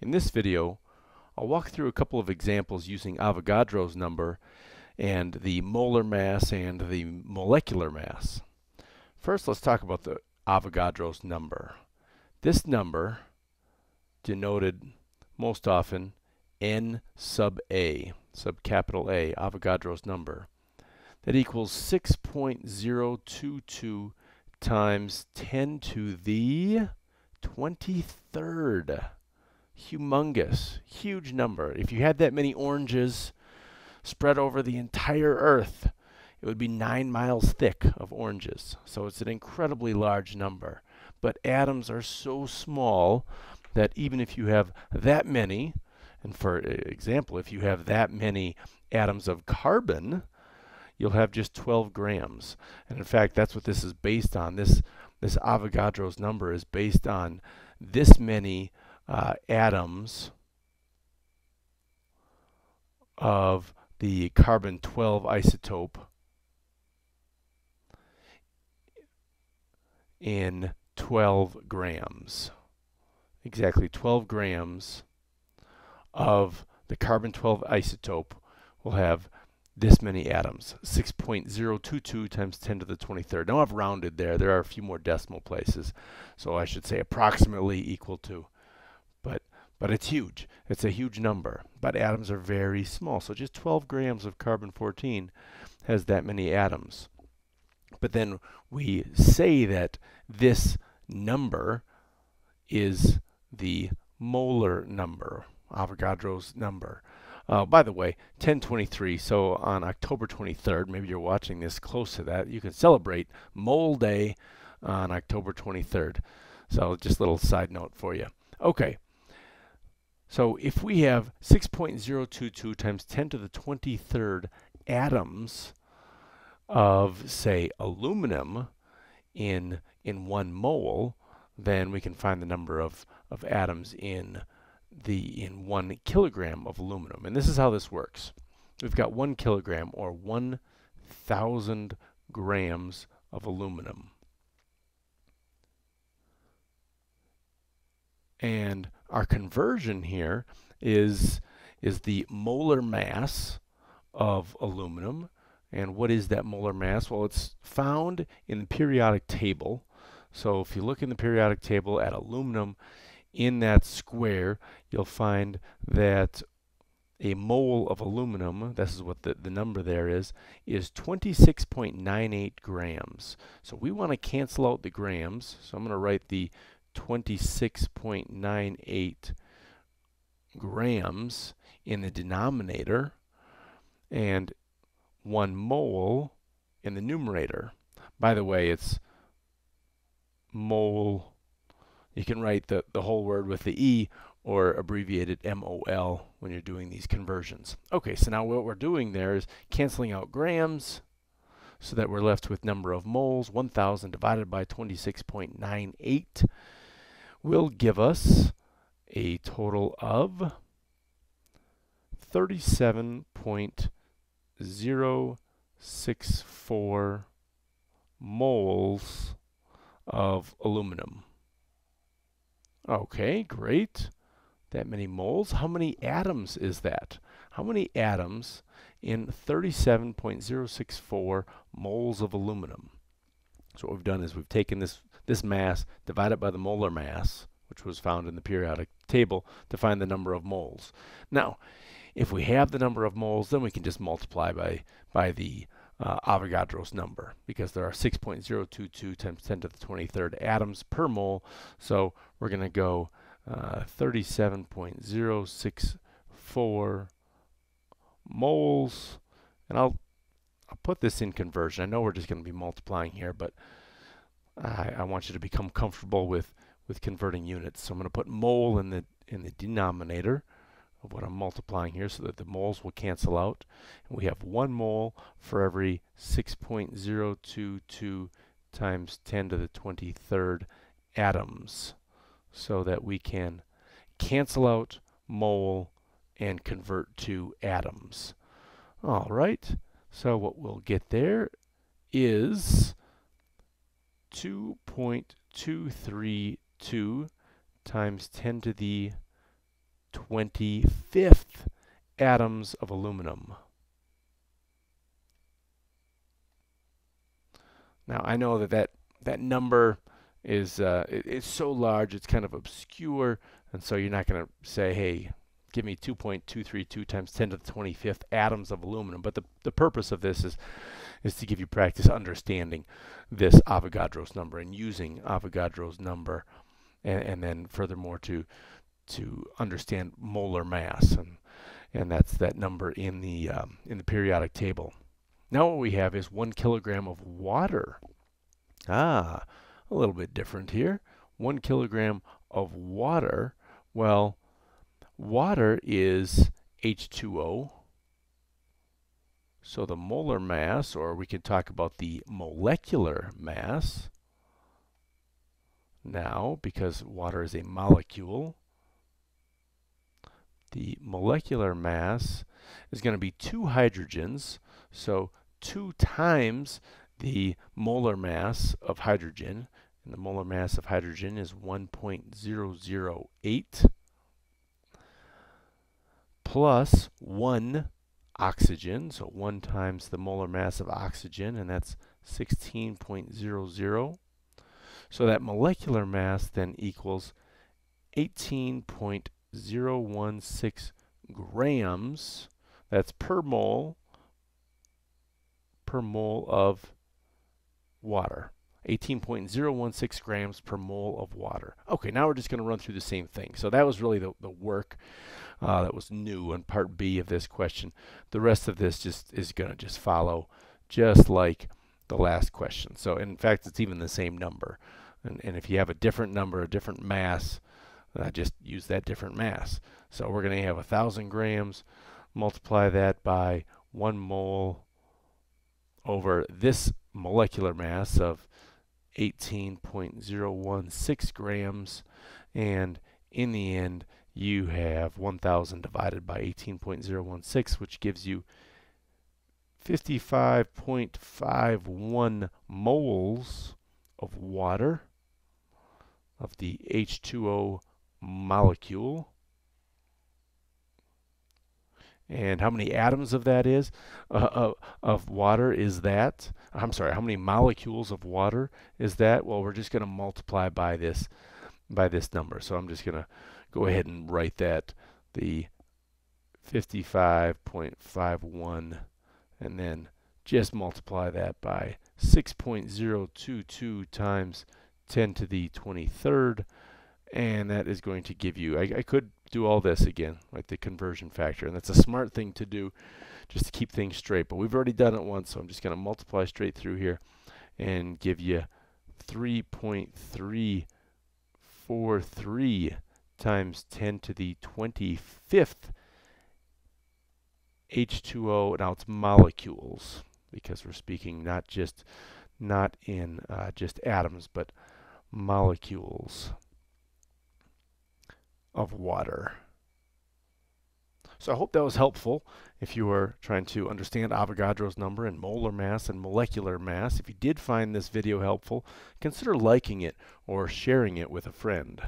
In this video, I'll walk through a couple of examples using Avogadro's number and the molar mass and the molecular mass. First, let's talk about the Avogadro's number. This number, denoted most often N sub A, sub capital A, Avogadro's number, that equals 6.022 times 10 to the 23rd. Humongous, huge number. If you had that many oranges spread over the entire Earth, it would be 9 miles thick of oranges. So it's an incredibly large number. But atoms are so small that even if you have that many, and for example, if you have that many atoms of carbon, you'll have just 12 grams. And in fact, that's what this is based on. This Avogadro's number is based on this many atoms of the carbon 12 isotope in 12 grams. Exactly 12 grams of the carbon 12 isotope will have this many atoms, 6.022 times 10 to the 23rd. Now I've rounded there. There are a few more decimal places, so I should say approximately equal to. But it's huge. It's a huge number. But atoms are very small. So just 12 grams of carbon 14 has that many atoms. But then we say that this number is the molar number, Avogadro's number. By the way, 1023, so on October 23rd, maybe you're watching this close to that, you can celebrate Mole Day on October 23rd. So just a little side note for you. Okay. So if we have 6.022 times 10 to the 23rd atoms of, say, aluminum in 1 mole, then we can find the number of atoms in 1 kilogram of aluminum. And this is how this works. We've got 1 kilogram or 1,000 grams of aluminum. And our conversion here is the molar mass of aluminum. And what is that molar mass? Well, it's found in the periodic table. So if you look in the periodic table at aluminum, in that square, you'll find that a mole of aluminum, this is what the number there is 26.98 grams. So we want to cancel out the grams. So I'm going to write the 26.98 grams in the denominator and 1 mole in the numerator. By the way, it's mole. You can write the whole word with the E or abbreviate it MOL when you're doing these conversions. Okay, so now what we're doing there is canceling out grams so that we're left with number of moles. 1,000 divided by 26.98 will give us a total of 37.064 moles of aluminum. Okay, great. That many moles. How many atoms is that? How many atoms in 37.064 moles of aluminum? So what we've done is we've taken this mass, divided by the molar mass, which was found in the periodic table, to find the number of moles. Now, if we have the number of moles, then we can just multiply by the Avogadro's number, because there are 6.022 times 10 to the 23rd atoms per mole. So we're going to go 37.064 moles, and I'll put this in conversion. I know we're just going to be multiplying here, but I want you to become comfortable with converting units. So I'm going to put mole in the denominator of what I'm multiplying here, so that the moles will cancel out. And we have 1 mole for every 6.022 times 10 to the 23rd atoms, so that we can cancel out mole and convert to atoms. All right, so what we'll get there is 2.232 times 10 to the 25th atoms of aluminum. Now I know that that number is it's so large, it's kind of obscure, and so you're not going to say, hey, give me 2.232 times 10 to the 25th atoms of aluminum. But the purpose of this is to give you practice understanding this Avogadro's number and using Avogadro's number, and then furthermore to understand molar mass, and that's that number in the periodic table. Now what we have is 1 kilogram of water. Ah, a little bit different here. 1 kilogram of water. Well, water is H2O. So the molar mass, or we can talk about the molecular mass now, because water is a molecule. The molecular mass is going to be 2 hydrogens, so 2 times the molar mass of hydrogen, and the molar mass of hydrogen is 1.008, plus 1 oxygen, so 1 times the molar mass of oxygen, and that's 16.00. So that molecular mass then equals 18.016 grams. That's per mole of water. 18.016 grams per mole of water. Okay, now we're just going to run through the same thing. So that was really the work that was new in part B of this question. The rest of this just is going to just follow just like the last question. So in fact, it's even the same number. And if you have a different number, a different mass, just use that different mass. So we're going to have 1,000 grams, multiply that by 1 mole over this molecular mass of 18.016 grams, and in the end you have 1,000 divided by 18.016, which gives you 55.51 moles of water, of the H2O molecule. And how many atoms of that is of water is that? I'm sorry, how many molecules of water is that? Well, we're just going to multiply by this number. So I'm just going to go ahead and write that, the 55.51, and then just multiply that by 6.022 times 10 to the 23rd, and that is going to give you, I could do all this again, like the conversion factor, and that's a smart thing to do just to keep things straight, but we've already done it once, so I'm just going to multiply straight through here and give you 3.343 times 10 to the 25th H2O. Now it's molecules, because we're speaking not in just atoms, but molecules of water. So I hope that was helpful if you were trying to understand Avogadro's number and molar mass and molecular mass. If you did find this video helpful, consider liking it or sharing it with a friend.